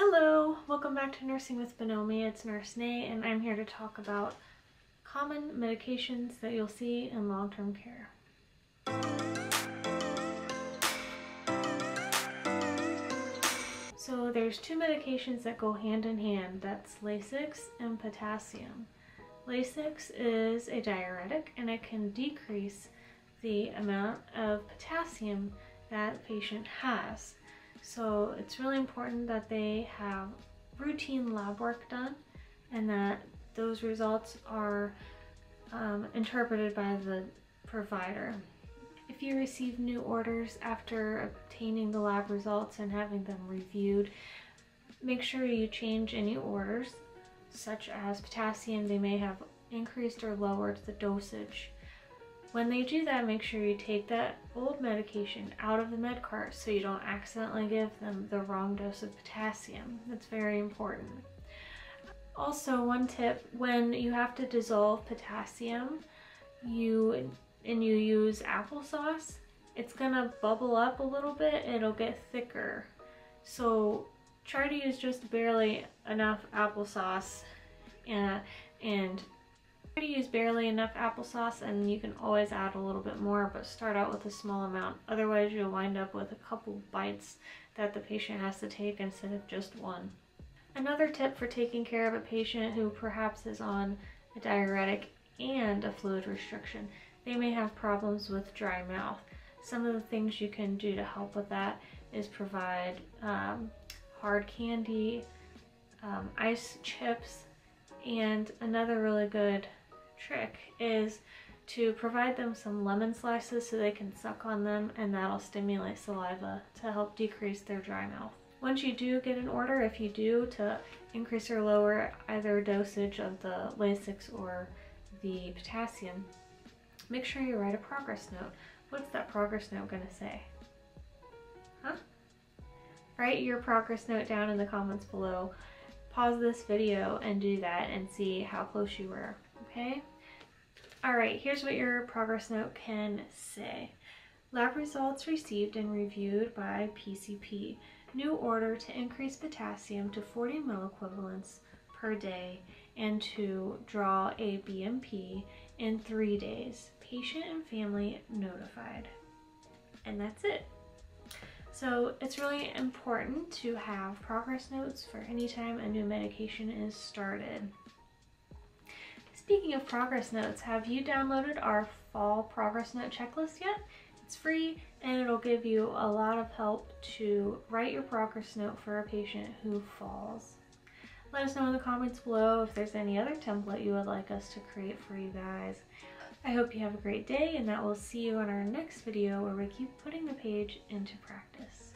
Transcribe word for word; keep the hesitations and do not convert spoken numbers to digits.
Hello, welcome back to Nursing with Benomi. It's Nurse Nate, and I'm here to talk about common medications that you'll see in long-term care. So there's two medications that go hand in hand. That's Lasix and potassium. Lasix is a diuretic, and it can decrease the amount of potassium that the patient has. So it's really important that they have routine lab work done and that those results are um, interpreted by the provider. If you receive new orders after obtaining the lab results and having them reviewed, make sure you change any orders, such as potassium. They may have increased or lowered the dosage. When they do that, make sure you take that old medication out of the med cart so you don't accidentally give them the wrong dose of potassium. That's very important. Also, one tip, when you have to dissolve potassium you and you use applesauce, it's gonna bubble up a little bit, it'll get thicker. So try to use just barely enough applesauce and, and to use barely enough applesauce, and you can always add a little bit more, but start out with a small amount. Otherwise you'll wind up with a couple bites that the patient has to take instead of just one. Another tip for taking care of a patient who perhaps is on a diuretic and a fluid restriction, they may have problems with dry mouth. Some of the things you can do to help with that is provide um, hard candy, um, ice chips, and another really good trick is to provide them some lemon slices so they can suck on them, and that'll stimulate saliva to help decrease their dry mouth. Once you do get an order, if you do, to increase or lower either dosage of the Lasix or the potassium, make sure you write a progress note. What's that progress note going to say? Huh? Write your progress note down in the comments below. Pause this video and do that and see how close you were. Okay? Alright, here's what your progress note can say. Lab results received and reviewed by P C P. New order to increase potassium to forty milliequivalents per day and to draw a B M P in three days. Patient and family notified. And that's it. So it's really important to have progress notes for any time a new medication is started. Speaking of progress notes, have you downloaded our fall progress note checklist yet? It's free and it'll give you a lot of help to write your progress note for a patient who falls. Let us know in the comments below if there's any other template you would like us to create for you guys. I hope you have a great day, and that we'll see you in our next video where we keep putting the page into practice.